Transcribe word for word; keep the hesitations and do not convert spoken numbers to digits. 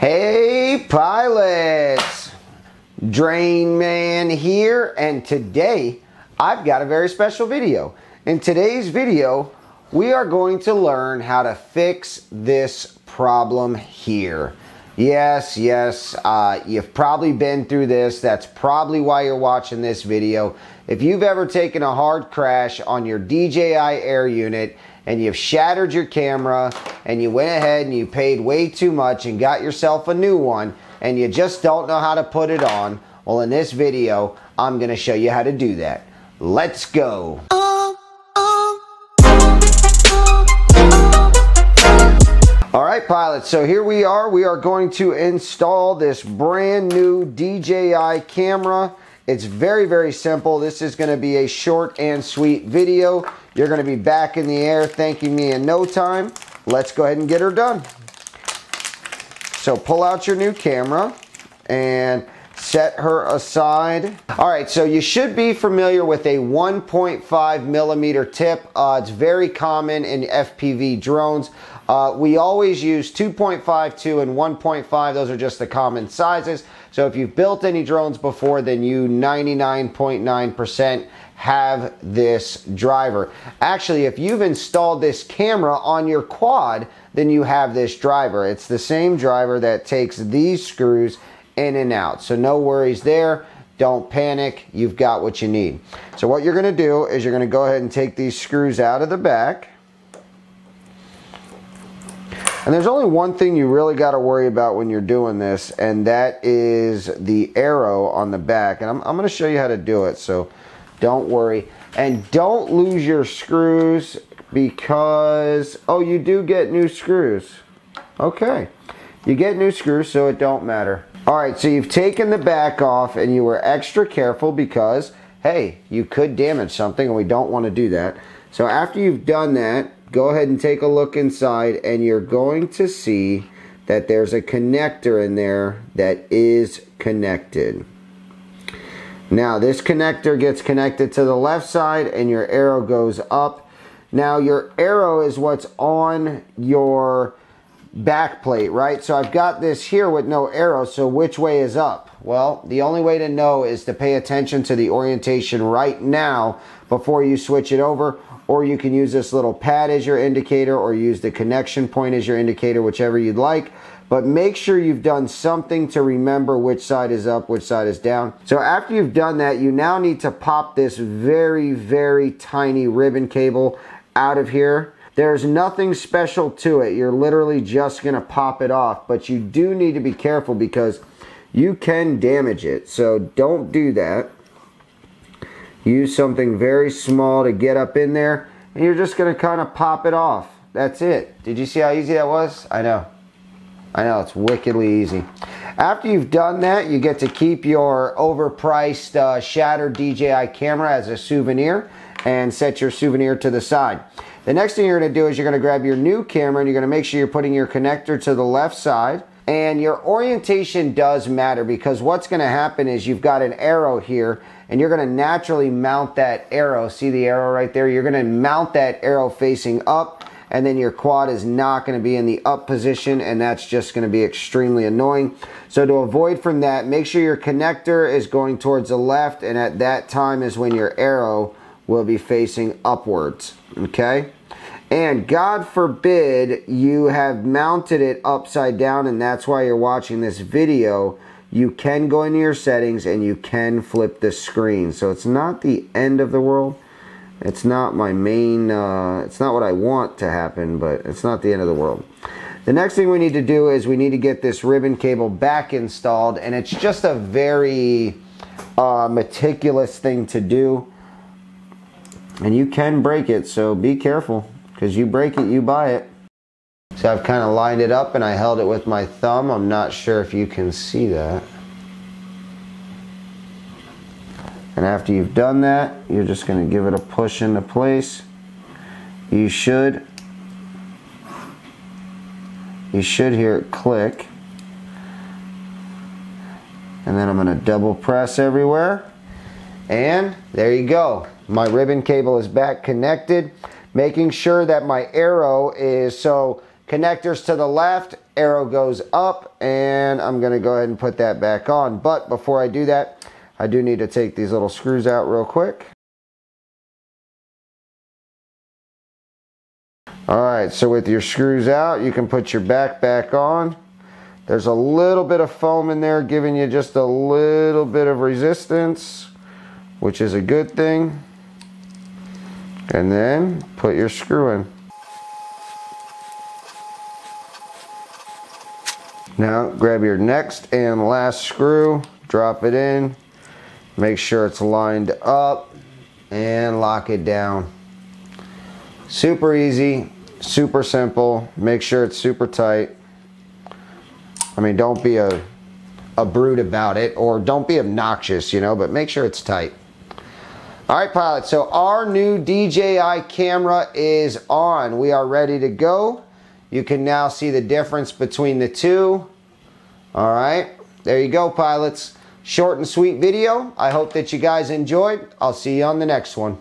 Hey pilots, Drain Man here, and today I've got a very special video. In today's video we are going to learn how to fix this problem here. Yes, yes, uh, you've probably been through this. That's probably why you're watching this video. If you've ever taken a hard crash on your D J I Air Unit and you've shattered your camera and you went ahead and you paid way too much and got yourself a new one and you just don't know how to put it on, well, in this video, I'm gonna show you how to do that. Let's go. All right, pilots, so here we are. We are going to install this brand new D J I camera. It's very, very simple. This is gonna be a short and sweet video. You're gonna be back in the air thanking me in no time. Let's go ahead and get her done. So pull out your new camera and set her aside. All right, so you should be familiar with a one point five millimeter tip. Uh, it's very common in F P V drones. Uh, we always use two point five two and one point five. Those are just the common sizes. So if you've built any drones before, then you ninety-nine point nine percent have this driver. Actually, if you've installed this camera on your quad, then you have this driver. It's the same driver that takes these screws in and out. So no worries there. Don't panic. You've got what you need. So what you're going to do is you're going to go ahead and take these screws out of the back. And there's only one thing you really got to worry about when you're doing this, and that is the arrow on the back. And I'm, I'm going to show you how to do it, so don't worry. And don't lose your screws because, oh, you do get new screws. Okay. You get new screws, so it don't matter. All right, so you've taken the back off, and you were extra careful because, hey, you could damage something, and we don't want to do that. So after you've done that, go ahead and take a look inside, and you're going to see that there's a connector in there that is connected. Now this connector gets connected to the left side and your arrow goes up. Now your arrow is what's on your back plate, right? So I've got this here with no arrow, so which way is up? Well, the only way to know is to pay attention to the orientation right now before you switch it over. Or you can use this little pad as your indicator or use the connection point as your indicator, whichever you'd like. But make sure you've done something to remember which side is up, which side is down. So after you've done that, you now need to pop this very, very tiny ribbon cable out of here. There's nothing special to it. You're literally just gonna pop it off, but you do need to be careful because you can damage it. So don't do that. Use something very small to get up in there, and you're just going to kind of pop it off. That's it. Did you see how easy that was? I know. I know, it's wickedly easy. After you've done that, you get to keep your overpriced, uh, shattered D J I camera as a souvenir and set your souvenir to the side. The next thing you're going to do is you're going to grab your new camera, and you're going to make sure you're putting your connector to the left side. And your orientation does matter because what's going to happen is you've got an arrow here, and you're going to naturally mount that arrow. See the arrow right there? You're going to mount that arrow facing up, and then your quad is not going to be in the up position, and that's just going to be extremely annoying. So to avoid from that, make sure your connector is going towards the left, and at that time is when your arrow will be facing upwards, okay? And God forbid you have mounted it upside down, and that's why you're watching this video. You can go into your settings and you can flip the screen. So it's not the end of the world. It's not my main, uh, it's not what I want to happen, but it's not the end of the world. The next thing we need to do is we need to get this ribbon cable back installed, and it's just a very uh, meticulous thing to do. And you can break it, so be careful. Because you break it, you buy it. So I've kind of lined it up and I held it with my thumb. I'm not sure if you can see that. And after you've done that, you're just going to give it a push into place. You should, you should hear it click. And then I'm going to double press everywhere. And there you go. My ribbon cable is back connected. Making sure that my arrow is, so Connectors to the left, arrow goes up, and I'm gonna go ahead and put that back on. But before I do that, I do need to take these little screws out real quick. All right, so with your screws out, you can put your back back on. There's a little bit of foam in there giving you just a little bit of resistance, which is a good thing. And then put your screw in. Now grab your next and last screw, drop it in, make sure it's lined up, and lock it down. Super easy, super simple. Make sure it's super tight. I mean, don't be a, a brute about it, or don't be obnoxious, you know, but make sure it's tight. All right, pilot, so our new D J I camera is on. We are ready to go. You can now see the difference between the two. All right, there you go, pilots. Short and sweet video. I hope that you guys enjoyed. I'll see you on the next one.